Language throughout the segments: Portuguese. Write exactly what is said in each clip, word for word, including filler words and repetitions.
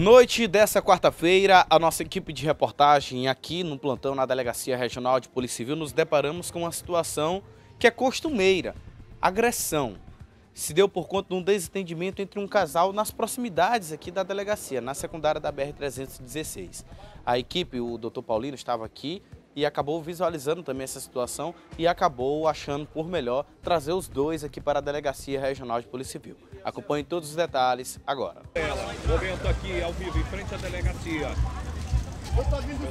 Noite dessa quarta-feira, a nossa equipe de reportagem aqui no plantão na Delegacia Regional de Polícia Civil nos deparamos com uma situação que é costumeira, agressão. Se deu por conta de um desentendimento entre um casal nas proximidades aqui da delegacia, na secundária da B R trezentos e dezesseis. A equipe, o doutor Paulino, estava aqui e acabou visualizando também essa situação e acabou achando por melhor trazer os dois aqui para a Delegacia Regional de Polícia Civil. Acompanhe todos os detalhes agora. Momento aqui ao vivo em frente à delegacia.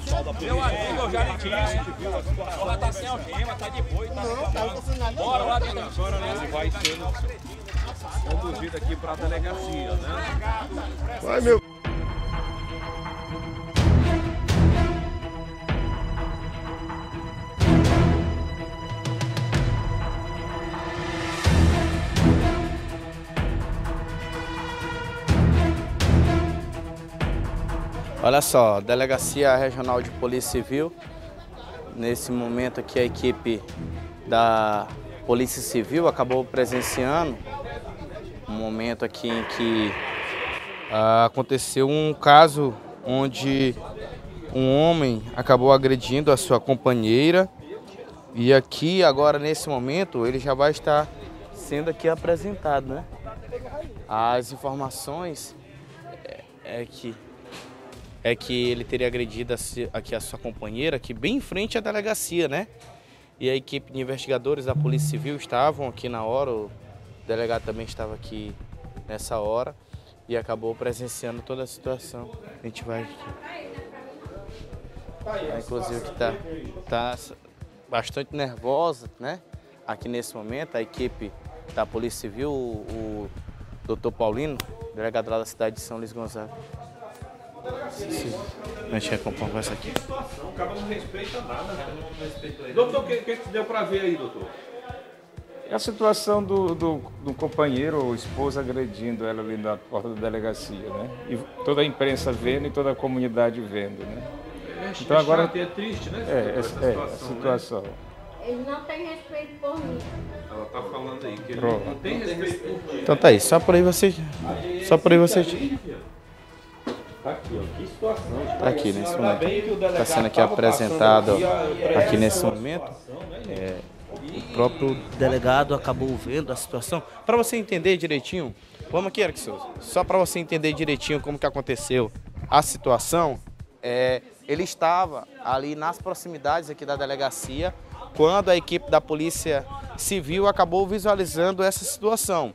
Pessoal da polícia, meu amigo, eu já lhe disse, ela tá sem algema, tá de boi, tá não, bora lá dentro. Agora ele vai sendo conduzido aqui para a delegacia, né? Vai, meu... Olha só, Delegacia Regional de Polícia Civil, nesse momento aqui a equipe da Polícia Civil acabou presenciando um momento aqui em que ah, aconteceu um caso onde um homem acabou agredindo a sua companheira e aqui agora nesse momento ele já vai estar sendo aqui apresentado, né? As informações é, é que... é que ele teria agredido aqui a sua companheira, aqui bem em frente à delegacia, né? E a equipe de investigadores da Polícia Civil estavam aqui na hora, o delegado também estava aqui nessa hora e acabou presenciando toda a situação. A gente vai aqui. É, inclusive que tá, tá bastante nervosa, né? Aqui nesse momento, a equipe da Polícia Civil, o, o doutor Paulino, delegado lá da cidade de São Luís Gonzaga. Deixa eu acompanhar essa aqui. O cara não respeita nada, né? Doutor, o que, que deu para ver aí, doutor? É a situação do, do, do companheiro ou esposa agredindo ela ali na porta da delegacia, né? E toda a imprensa vendo e toda a comunidade vendo, né? É, então é agora é triste, né? É, é, essa situação, é a situação. Né? Ele não tem respeito por mim. Ela tá falando aí que ele Prova. não tem respeito por mim. Então tá aí, só por aí você, só por aí você. Tá aqui, ó. Que situação. Tá aqui nesse momento. Está sendo aqui apresentado aqui nesse momento. É, o próprio delegado acabou vendo a situação. Para você entender direitinho, vamos aqui, Arxel. Só para você entender direitinho como que aconteceu a situação, é, ele estava ali nas proximidades aqui da delegacia quando a equipe da Polícia Civil acabou visualizando essa situação.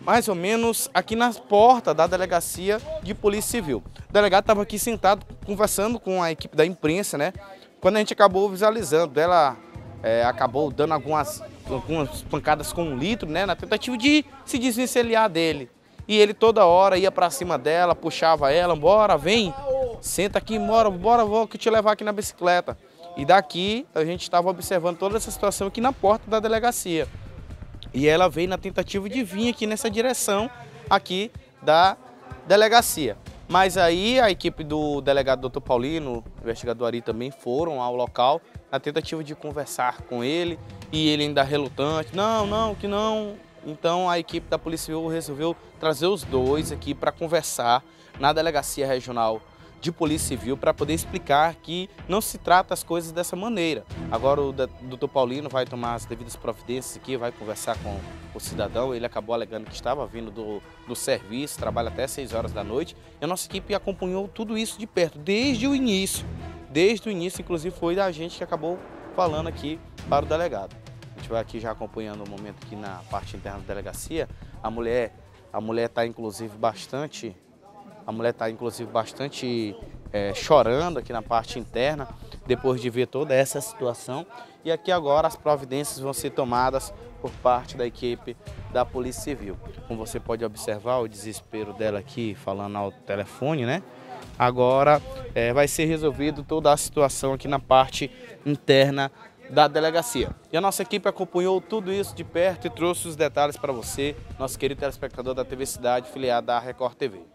Mais ou menos aqui na porta da Delegacia de Polícia Civil. O delegado estava aqui sentado, conversando com a equipe da imprensa, né? Quando a gente acabou visualizando, ela é, acabou dando algumas, algumas pancadas com um litro, né? Na tentativa de se desvencilhar dele. E ele toda hora ia para cima dela, puxava ela, bora, vem, senta aqui, bora, bora, vou que te levar aqui na bicicleta. E daqui a gente estava observando toda essa situação aqui na porta da delegacia. E ela veio na tentativa de vir aqui nessa direção aqui da delegacia. Mas aí a equipe do delegado doutor Paulino, o investigador Ari também foram ao local na tentativa de conversar com ele e ele ainda relutante, não, não, que não. Então a equipe da Polícia Civil resolveu trazer os dois aqui para conversar na Delegacia Regional de Polícia Civil para poder explicar que não se trata as coisas dessa maneira. Agora o doutor Paulino vai tomar as devidas providências aqui, vai conversar com o cidadão. Ele acabou alegando que estava vindo do, do serviço, trabalha até seis horas da noite. E a nossa equipe acompanhou tudo isso de perto, desde o início. Desde o início, inclusive, foi da gente que acabou falando aqui para o delegado. A gente vai aqui já acompanhando o momento aqui na parte interna da delegacia. A mulher, a mulher está, inclusive, bastante... A mulher está, inclusive, bastante é, chorando aqui na parte interna, depois de ver toda essa situação. E aqui agora as providências vão ser tomadas por parte da equipe da Polícia Civil. Como você pode observar, o desespero dela aqui, falando ao telefone, né? Agora é, vai ser resolvido toda a situação aqui na parte interna da delegacia. E a nossa equipe acompanhou tudo isso de perto e trouxe os detalhes para você, nosso querido telespectador da T V Cidade, filiado à Record T V.